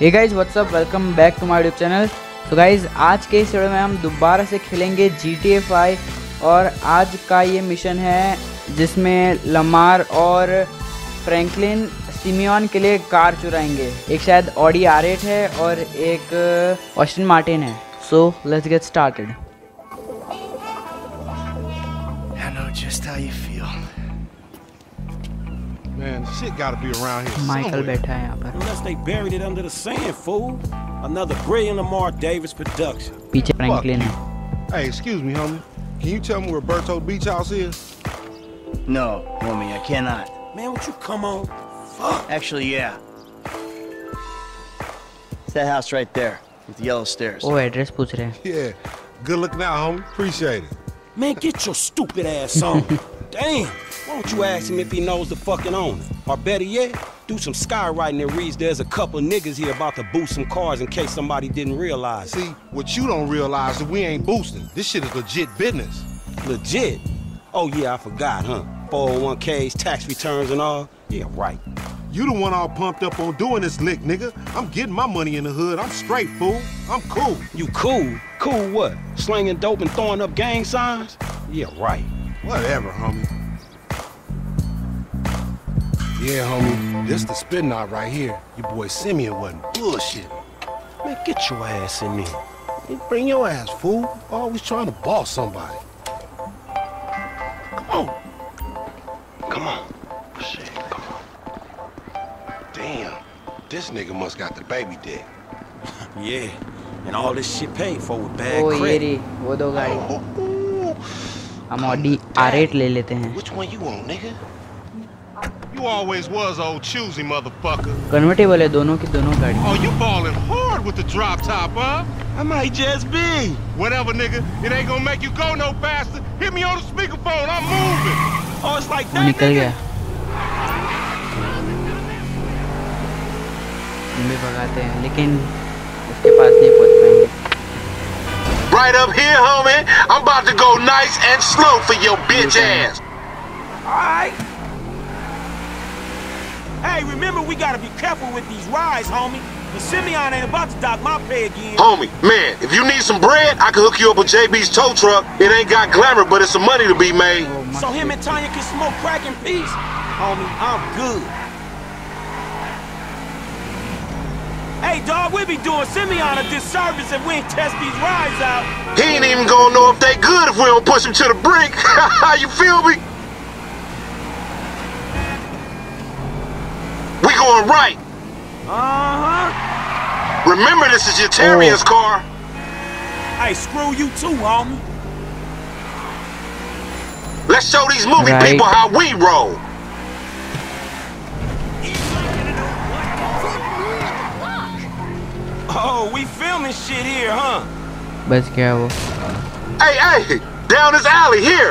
Hey guys what's up, welcome back to my YouTube channel. तो guys आज के इस वीडियो में हम दोबारा से खेलेंगे GTA 5 और आज का ये मिशन है जिसमें लमार और फ्रैंकलिन सिमियन के लिए कार चुराएंगे। एक शायद ऑडी R8 है और एक एस्टन मार्टिन है। So let's get started. Man, shit gotta be around here somewhere. Michael बैठा है यहाँ पर। Unless they buried it under the sand, fool. Another brilliant Lamar Davis production. पीछे Franklin है। Hey, excuse me, homie. Can you tell me where Berto Beach House is? No, homie, I cannot. Man, would you come on? Fuck. Actually, yeah. It's that house right there with the yellow stairs. Oh, address पूछ रहे हैं। Yeah. Good looking out, homie. Appreciate it. Man, get your stupid ass on. Damn. Why don't you ask him if he knows the fucking owner? Or better yet, do some skywriting that reads there's a couple niggas here about to boost some cars in case somebody didn't realize. See, what you don't realize is we ain't boosting. This shit is legit business. Legit? Oh yeah, I forgot, huh? 401ks, tax returns and all. Yeah, right. You the one all pumped up on doing this lick, nigga. I'm getting my money in the hood. I'm straight, fool. I'm cool. You cool? Cool what? Slinging dope and throwing up gang signs? Yeah, right. Whatever, homie. Yeah, homie, this the spin knot right here. Your boy Simeon wasn't bullshit. Man, get your ass in here. You bring your ass, fool. Always trying to boss somebody. Come on. Come on. Shit, come on. Damn, this nigga must got the baby dick. Yeah, and all this shit paid for with bad credit. Oh, yeah, हम Audi R8 ले लेते हैं। Which one you want, nigga? You always was old choosy motherfucker. Convertible है दोनों की दोनों गाड़ी। Oh, you balling hard with the drop top, huh? I might just be. Whatever, nigga. It ain't gonna make you go no faster. Hit me on the speakerphone. I'm moving. Oh, it's like that. निकल गया। इन्हें भगाते हैं, लेकिन उसके पास नहीं पहुंच पाएंगे। Right up here, homie. I'm about to go nice and slow for your bitch ass. Alright. Hey, remember we gotta be careful with these rides, homie. The Simeon ain't about to dock my pay again. Homie, man, if you need some bread, I can hook you up with JB's tow truck. It ain't got glamour, but it's some money to be made. So him and Tanya can smoke crack in peace? Homie, I'm good. Hey, dog, we be doing Simeon a disservice if we ain't test these rides out. He ain't even gonna know if they good if we don't push him to the brink. You feel me? We going right. Uh-huh. Remember, this is your Terrier's car. Hey, screw you too, homie. Let's show these movie people how we roll. Oh, we filming shit here, huh? Best careful. Hey, down this alley here.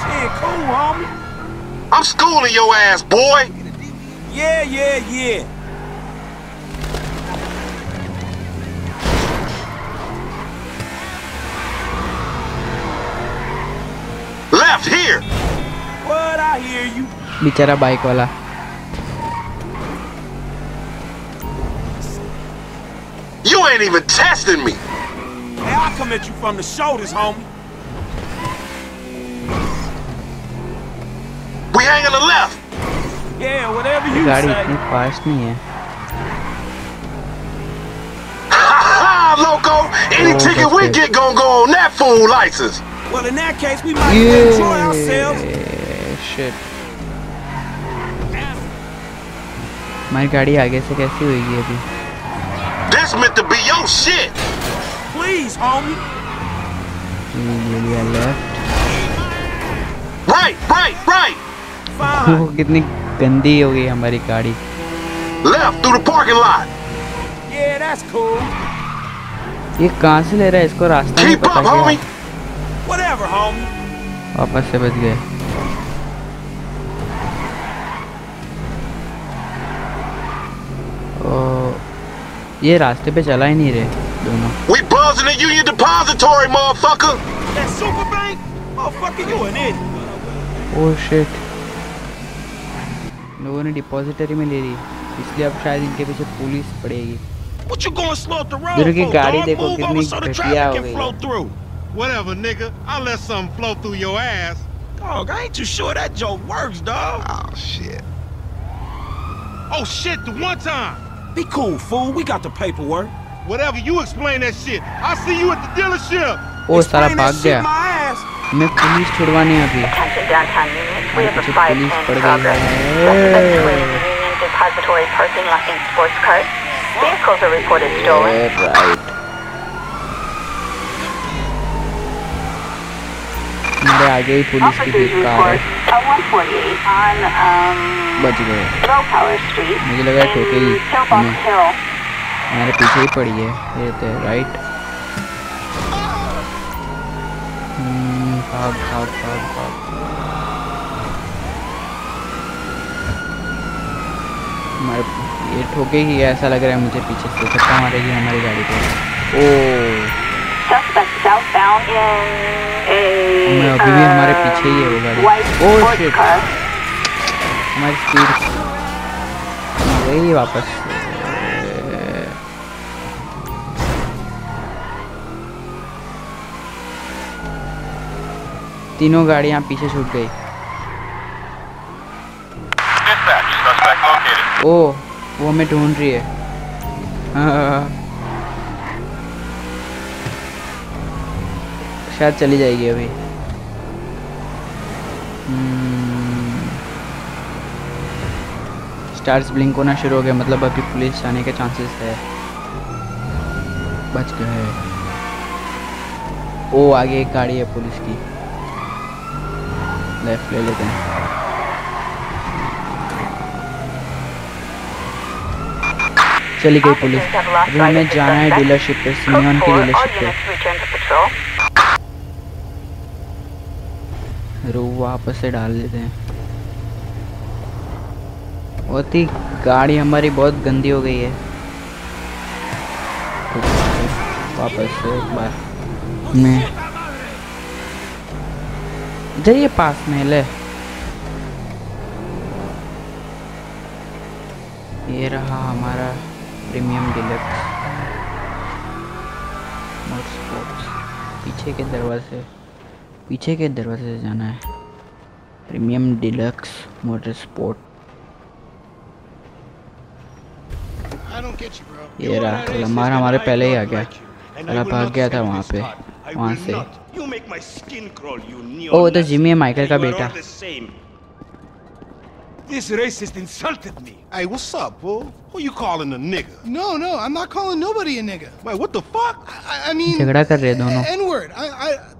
Shit, cool, homie. I'm schooling your ass, boy. Yeah. Left here. What? I hear you. Bichara bike wala. You ain't even testing me. Hey, I come at you from the shoulders, homie. We hang on the left. Yeah, whatever you say. Ha ha, loco. Any ticket we get gonna go on that fool license. Well, in that case, we might enjoy ourselves. Shit. My गाड़ी आगे से कैसी होगी अभी? It's meant to be your shit. Please, homie. Left. Right. Fine. कितनी गंदी हो गई हमारी गाड़ी. Left through the parking lot. Yeah, that's cool. ये कहाँ से ले रहा है इसको रास्ता नहीं पता क्या? Keep up, homie. Whatever, homie. वापस से बच गए. ये रास्ते पे चला ही नहीं रहे दोनों। We buzz in the Union Depository, motherfucker. That super bank, motherfucker, you an idiot. Oh shit. लोगों ने डिपॉजिटरी में ले ली। इसलिए अब शायद इनके पीछे पुलिस पड़ेगी। की गाड़ी देखो कितनी घटिया हो गई। ओ सारा भाग गया। मैं पुलिस छुड़वाने अभी पुलिस पड़ गई। Depository parking lot in sports cars. Vehicles are reported stolen. Yeah, right. Officers report a 148 on Low Power Street in Hillbox Hill. मेरे पीछे ही पड़ी है ये तो right. भाग ये ठोके ही ऐसा लग रहा है मुझे। पीछे से धक्का मारेगी हमारी गाड़ी को। ओ मैं अभी भी हमारे पीछे ही है वो गाड़ी। ओ शिट हमारी स्पीड गई वापस। तीनों गाड़ियाँ पीछे छूट गई। ओ वो हमें ढूंढ रही है। शायद चली जाएगी अभी। स्टार्स ब्लिंक होना शुरू हो गया, मतलब अभी पुलिस आने के चांसेस है। बच गए। ओ आगे एक गाड़ी है पुलिस की। लेफ्ट ले लेते हैं। चली गई पुलिस। अभी हमें जाना है डीलरशिप पे, सिमियन की डीलरशिप पे। रू वापस से डाल देते हैं। और ती गाड़ी हमारी बहुत गंदी हो गई है। वापस से एक बार मैं इधर ये पास में ले ये रहा हमारा प्रीमियम डिलक्स मोटर स्पोर्ट्स। पीछे के दरवाजे से जाना है। प्रीमियम डिलक्स मोटर स्पोर्ट ये रहा। लमार हमारे पहले ही आ गया। अला भाग गया था वहाँ पे, वहाँ से। ओ तो जिमी है माइकल का बेटा। This racist insulted me. Hey, what's up, bro? Who you calling a nigga? No, I'm not calling nobody a nigga. Wait, what the fuck? I mean, N-word.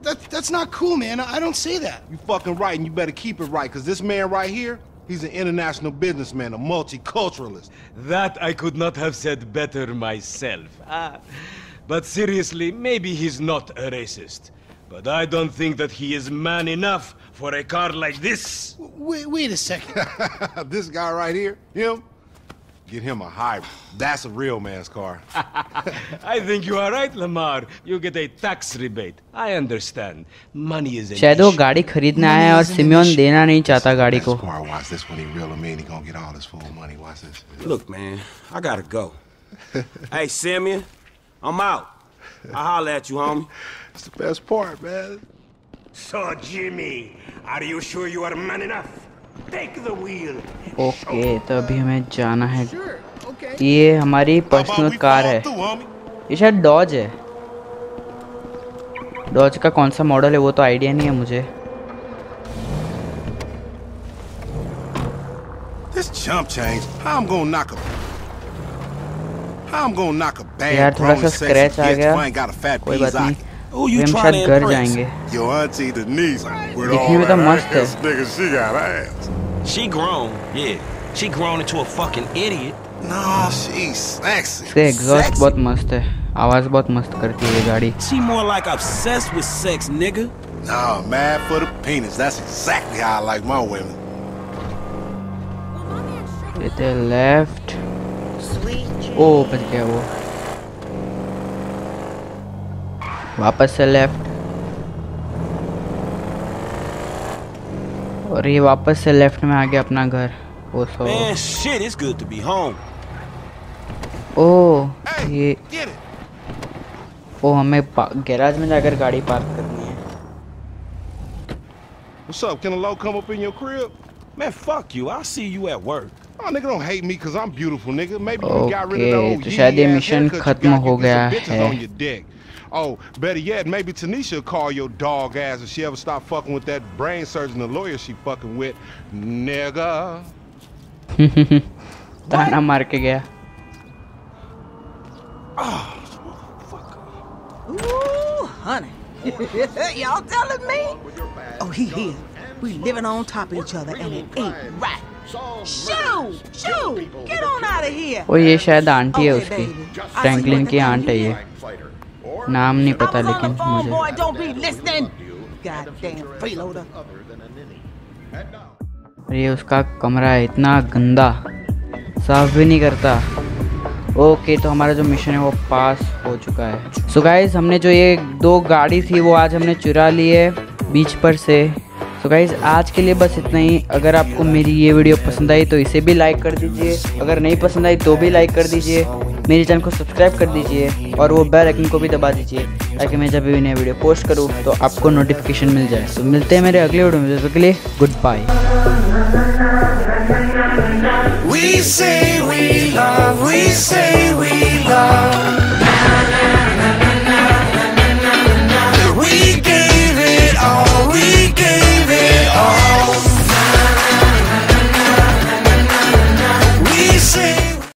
That's not cool, man. I don't say that. You fucking right, and you better keep it right, because this man right here, he's an international businessman, a multiculturalist. That I could not have said better myself. But seriously, maybe he's not a racist. But I don't think that he is man enough for a car like this. Wait a second. This guy right here, him? Get him a hybrid. That's a real man's car. I think you are right, Lamar. You get a tax rebate. I understand. Money is an issue. Shadow गाड़ी खरीदना है और simian देना नहीं चाहता गाड़ी को. Watch this when he real and mean. He gonna get all this fool money. Watch this. Look, man, I gotta go. Hey, Simeon, I'm out. I'll holler at you, homie. That's the best part, man. So, Jimmy, are you sure you are man enough? Take the wheel. Okay, तो अभी हमें जाना है। ये हमारी personal car है। ये शायद डॉज है। डॉज का कौन सा मॉडल है वो तो आइडिया नहीं है मुझे। This chump change, I'm gonna knock him. यार थोड़ा सा स्क्रैच आ गया, कोई बात नहीं। हम शायद घर जाएंगे। दिखने में तो मस्त है। इसका एग्जॉस्ट बहुत मस्त है, आवाज बहुत मस्त करती है ये गाड़ी। लेते लेफ्ट। ओ बच गया वो। वापस से लेफ्ट और ये वापस से लेफ्ट में आ गया अपना घर। ओ सो ओह ये ओ हमें गैराज में जाकर गाड़ी पार्क करनी है। What's up? Can a low come up in your crib? Man, fuck you. I'll see you at work. Oh, nigga, don't hate me because I'm beautiful, nigga. Maybe you got rid of the old bitches on your dick. Oh, better yet, maybe Tanisha will call your dog ass if she ever stop fucking with that brain surgeon, the lawyer she fucking with, nigga. ताना मार के गया। Ooh, honey, y'all telling me? Oh, he here. We living on top of each other, and it ain't right. Shoo, get on out of here. वो ये शायद aunty है उसकी, Franklin की आंट है ये। नाम नहीं पता लेकिन मुझे। ये उसका कमरा है, इतना गंदा, साफ भी नहीं करता। ओके तो हमारा जो मिशन है वो पास हो चुका है। सो गाइज हमने जो ये दो गाड़ी थी वो आज हमने चुरा ली है बीच पर से। सो गाइज आज के लिए बस इतना ही। अगर आपको मेरी ये वीडियो पसंद आई तो इसे भी लाइक कर दीजिए, अगर नहीं पसंद आई तो भी लाइक कर दीजिए, मेरे चैनल को सब्सक्राइब कर दीजिए और वो बेल आइकन को भी दबा दीजिए ताकि मैं जब भी नई वीडियो पोस्ट करूँ तो आपको नोटिफिकेशन मिल जाए। तो मिलते हैं मेरे अगले वीडियो में, तब तक के लिए गुड बाय।